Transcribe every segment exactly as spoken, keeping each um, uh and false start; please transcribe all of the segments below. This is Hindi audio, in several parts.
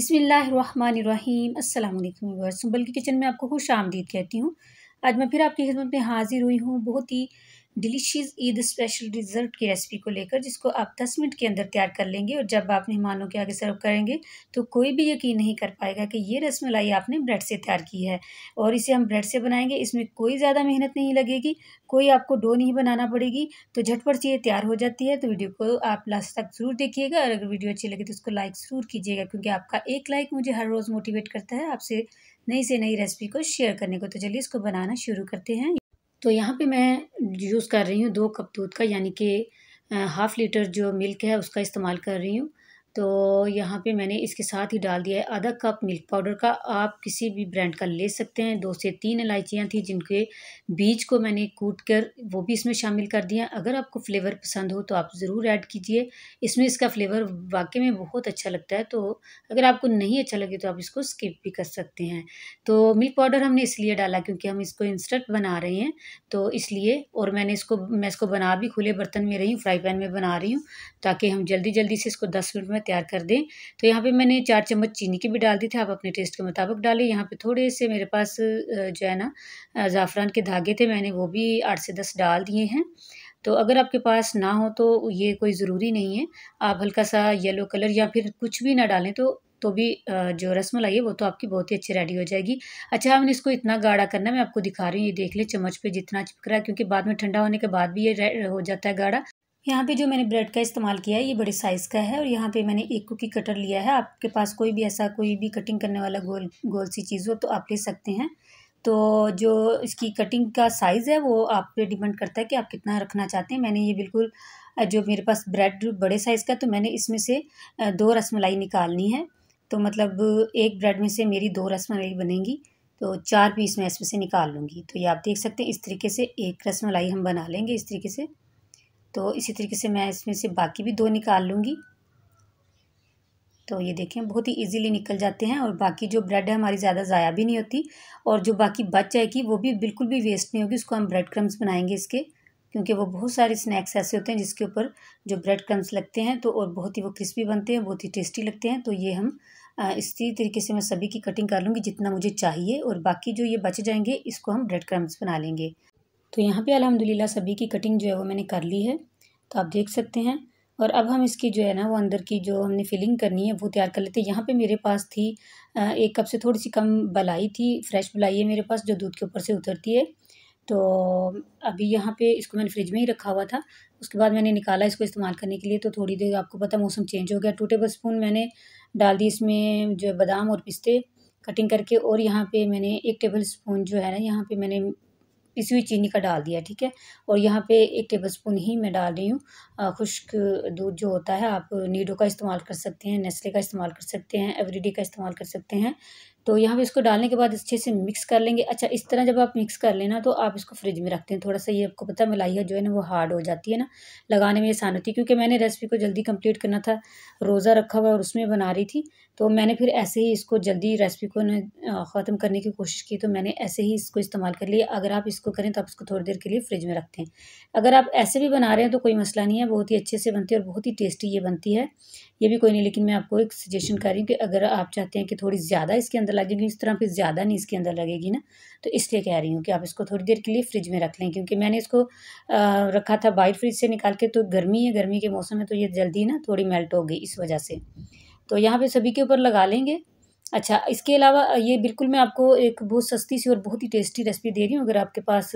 बिस्मिल्लाहिर्रहमानिर्रहीम। अस्सलाम वालेकुम व्यूअर्स, सुंबल की किचन में आपको खुश आमदीद कहती हूँ। आज मैं फिर आपकी खिदमत में हाजिर हुई हूँ बहुत ही डिलीशियस ईद स्पेशल डिज़र्ट की रेसिपी को लेकर, जिसको आप दस मिनट के अंदर तैयार कर लेंगे और जब आप मेहमानों के आगे सर्व करेंगे तो कोई भी यकीन नहीं कर पाएगा कि ये रसमलाई आपने ब्रेड से तैयार की है। और इसे हम ब्रेड से बनाएंगे, इसमें कोई ज़्यादा मेहनत नहीं लगेगी, कोई आपको डो नहीं बनाना पड़ेगी, तो झटपट से ये तैयार हो जाती है। तो वीडियो को आप लास्ट तक ज़रूर देखिएगा और अगर वीडियो अच्छी लगे तो उसको लाइक ज़रूर कीजिएगा, क्योंकि आपका एक लाइक मुझे हर रोज़ मोटिवेट करता है आपसे नई से नई रेसिपी को शेयर करने को। तो चलिए इसको बनाना शुरू करते हैं। तो यहाँ पे मैं यूज़ कर रही हूँ दो कप दूध का, यानी कि हाफ़ लीटर जो मिल्क है उसका इस्तेमाल कर रही हूँ। तो यहाँ पे मैंने इसके साथ ही डाल दिया है आधा कप मिल्क पाउडर का। आप किसी भी ब्रांड का ले सकते हैं। दो से तीन इलायचियाँ थी जिनके बीज को मैंने कूट कर वो भी इसमें शामिल कर दिया। अगर आपको फ्लेवर पसंद हो तो आप ज़रूर ऐड कीजिए इसमें, इसका फ्लेवर वाकई में बहुत अच्छा लगता है। तो अगर आपको नहीं अच्छा लगे तो आप इसको स्किप भी कर सकते हैं। तो मिल्क पाउडर हमने इसलिए डाला क्योंकि हम इसको इंस्टेंट बना रहे हैं, तो इसलिए। और मैंने इसको मैं इसको बना भी खुले बर्तन में रही हूँ, फ्राई पैन में बना रही हूँ, ताकि हम जल्दी जल्दी से इसको दस मिनट तैयार कर दें। तो यहाँ पे मैंने चार चम्मच चीनी की भी डाल दी थी, आप अपने टेस्ट के मुताबिक डालें। यहाँ पे थोड़े से मेरे पास जो है ना ज़ाफ़रान के धागे थे, मैंने वो भी आठ से दस डाल दिए हैं। तो अगर आपके पास ना हो तो ये कोई ज़रूरी नहीं है, आप हल्का सा येलो कलर या फिर कुछ भी ना डालें तो तो भी जो रसमलाई है वो तो आपकी बहुत ही अच्छी रेडी हो जाएगी। अच्छा, हमने इसको इतना गाढ़ा करना, मैं आपको दिखा रही हूँ, ये देख लें चम्मच पे जितना चिपक रहा है, क्योंकि बाद में ठंडा होने के बाद भी ये हो जाता है गाढ़ा। यहाँ पे जो मैंने ब्रेड का इस्तेमाल किया है ये बड़े साइज़ का है और यहाँ पे मैंने एक कुकी कटर लिया है। आपके पास कोई भी ऐसा कोई भी कटिंग करने वाला गोल गोल सी चीज़ हो तो आप ले सकते हैं। तो जो इसकी कटिंग का साइज़ है वो आप पे डिपेंड करता है कि आप कितना रखना चाहते हैं। मैंने ये बिल्कुल जो मेरे पास ब्रेड बड़े साइज़ का, तो मैंने इसमें से दो रसमलाई निकालनी है, तो मतलब एक ब्रेड में से मेरी दो रसमलाई बनेंगी, तो चार पीस मैं इसमें से निकाल लूँगी। तो ये आप देख सकते हैं, इस तरीके से एक रसमलाई हम बना लेंगे इस तरीके से। तो इसी तरीके से मैं इसमें से बाकी भी दो निकाल लूँगी। तो ये देखें बहुत ही इजीली निकल जाते हैं और बाकी जो ब्रेड है हमारी ज़्यादा ज़ाया भी नहीं होती, और जो बाकी बच जाएगी वो भी बिल्कुल भी वेस्ट नहीं होगी। उसको हम ब्रेड क्रम्स बनाएंगे इसके, क्योंकि वो बहुत सारे स्नैक्स ऐसे होते हैं जिसके ऊपर जो ब्रेड क्रम्स लगते हैं तो और बहुत ही वो क्रिस्पी बनते हैं, बहुत ही टेस्टी लगते हैं। तो ये हम इसी तरीके से मैं सभी की कटिंग कर लूँगी जितना मुझे चाहिए, और बाकी जो ये बच जाएंगे इसको हम ब्रेड क्रम्स बना लेंगे। तो यहाँ पे अल्हम्दुलिल्लाह सभी की कटिंग जो है वो मैंने कर ली है, तो आप देख सकते हैं। और अब हम इसकी जो है ना वो अंदर की जो हमने फिलिंग करनी है वो तैयार कर लेते हैं। यहाँ पे मेरे पास थी एक कप से थोड़ी सी कम बलाई थी, फ्रेश बलाई है मेरे पास जो दूध के ऊपर से उतरती है। तो अभी यहाँ पे इसको मैंने फ्रिज में ही रखा हुआ था, उसके बाद मैंने निकाला इसको इस्तेमाल करने के लिए। तो थोड़ी देर, आपको पता मौसम चेंज हो गया। टू टेबल स्पून मैंने डाल दी इसमें जो बादाम और पिस्ते कटिंग करके, और यहाँ पर मैंने एक टेबल स्पून जो है ना यहाँ पर मैंने पिसी हुई चीनी का डाल दिया, ठीक है। और यहाँ पे एक टेबलस्पून ही मैं डाल रही हूँ खुश्क दूध जो होता है। आप नीडो का इस्तेमाल कर सकते हैं, नेस्ले का इस्तेमाल कर सकते हैं, एवरीडे का इस्तेमाल कर सकते हैं। तो यहाँ पे इसको डालने के बाद अच्छे से मिक्स कर लेंगे। अच्छा, इस तरह जब आप मिक्स कर लेना तो आप इसको फ्रिज में रखते हैं थोड़ा सा। ये आपको पता है मलाई जो है ना वो हार्ड हो जाती है ना, लगाने में आसान होती है, क्योंकि मैंने रेसिपी को जल्दी कंप्लीट करना था, रोज़ा रखा हुआ और उसमें बना रही थी। तो मैंने फिर ऐसे ही इसको जल्दी रेसिपी को ना ख़त्म करने की कोशिश की, तो मैंने ऐसे ही इसको इस्तेमाल कर लिया। अगर आप इसको करें तो आप इसको थोड़ी देर के लिए फ्रिज में रखते हैं। अगर आप ऐसे भी बना रहे हैं तो कोई मसला नहीं है, बहुत ही अच्छे से बनती है और बहुत ही टेस्टी ये बनती है, ये भी कोई नहीं। लेकिन मैं आपको एक सजेशन कर रही हूँ कि अगर आप चाहते हैं कि थोड़ी ज़्यादा इसके अंदर लगेगी, इस तरह फिर ज़्यादा नहीं इसके अंदर लगेगी ना, तो इसलिए कह रही हूँ कि आप इसको थोड़ी देर के लिए फ्रिज में रख लें। क्योंकि मैंने इसको रखा था बाहर फ्रिज से निकाल के, तो गर्मी है, गर्मी के मौसम में तो ये जल्दी ना थोड़ी मेल्ट हो गई इस वजह से। तो यहाँ पे सभी के ऊपर लगा लेंगे। अच्छा, इसके अलावा ये बिल्कुल मैं आपको एक बहुत सस्ती सी और बहुत ही टेस्टी रेसिपी दे रही हूँ। अगर आपके पास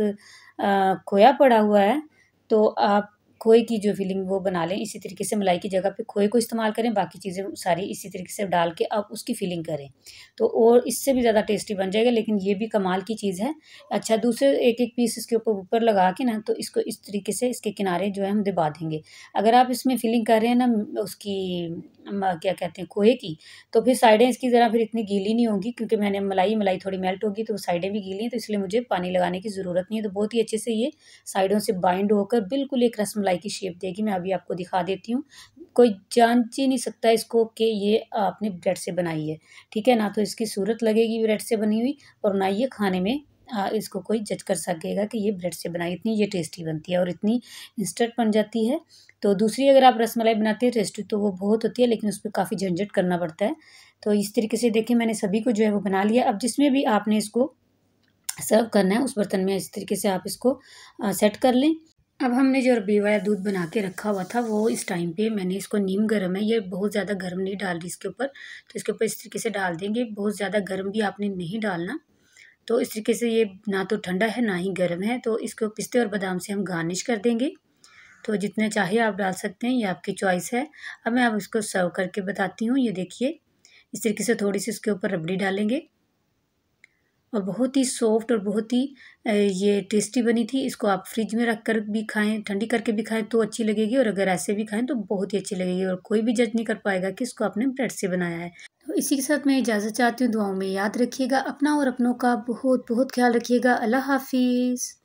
खोया पड़ा हुआ है तो आप खोए की जो फिलिंग वो बना लें, इसी तरीके से मलाई की जगह पे खोए को इस्तेमाल करें, बाकी चीज़ें सारी इसी तरीके से डाल के आप उसकी फिलिंग करें, तो और इससे भी ज़्यादा टेस्टी बन जाएगा। लेकिन ये भी कमाल की चीज़ है। अच्छा, दूसरे एक एक पीस इसके ऊपर ऊपर लगा के ना, तो इसको इस तरीके से इसके किनारे जो है हम दबा देंगे। अगर आप इसमें फिलिंग कर रहे हैं ना उसकी क्या कहते हैं खोए की, तो फिर साइडें इसकी ज़रा फिर इतनी गीली नहीं होंगी, क्योंकि मैंने मलाई मलाई थोड़ी मेल्ट होगी तो साइडें भी गीली हैं, तो इसलिए मुझे पानी लगाने की ज़रूरत नहीं है। तो बहुत ही अच्छे से ये साइडों से बाइंड होकर बिल्कुल एक रसमलाई की शेप देगी। मैं अभी आपको दिखा देती हूँ, कोई जान ही नहीं सकता इसको कि ये आपने ब्रेड से बनाई है, ठीक है ना। तो इसकी सूरत लगेगी ब्रेड से बनी हुई, और ना ये खाने में इसको कोई जज कर सकेगा कि ये ब्रेड से बनाई, इतनी ये टेस्टी बनती है और इतनी इंस्टेंट बन जाती है। तो दूसरी अगर आप रसमलाई बनाते हैं टेस्टी तो वो बहुत होती है, लेकिन उस पर काफ़ी झंझट करना पड़ता है। तो इस तरीके से देखिए मैंने सभी को जो है वो बना लिया। अब जिसमें भी आपने इसको सर्व करना है उस बर्तन में इस तरीके से आप इसको सेट कर लें। अब हमने जो अरबी वाला दूध बना के रखा हुआ था वो इस टाइम पे मैंने इसको, नीम गर्म है, ये बहुत ज़्यादा गर्म नहीं डाल रही इसके ऊपर, तो इसके ऊपर इस तरीके से डाल देंगे। बहुत ज़्यादा गर्म भी आपने नहीं डालना, तो इस तरीके से ये ना तो ठंडा है ना ही गर्म है। तो इसको पिस्ते और बादाम से हम गार्निश कर देंगे, तो जितने चाहिए आप डाल सकते हैं, ये आपकी चॉइस है। अब मैं आप इसको सर्व करके बताती हूँ। ये देखिए इस तरीके से थोड़ी सी इसके ऊपर रबड़ी डालेंगे और बहुत ही सॉफ्ट और बहुत ही ये टेस्टी बनी थी। इसको आप फ्रिज में रख कर भी खाएं, ठंडी करके भी खाएं तो अच्छी लगेगी, और अगर ऐसे भी खाएं तो बहुत ही अच्छी लगेगी और कोई भी जज नहीं कर पाएगा कि इसको आपने ब्रेड से बनाया है। तो इसी के साथ मैं इजाज़त चाहती हूँ। दुआओं में याद रखिएगा, अपना और अपनों का बहुत बहुत ख्याल रखिएगा। अल्लाह हाफिज़।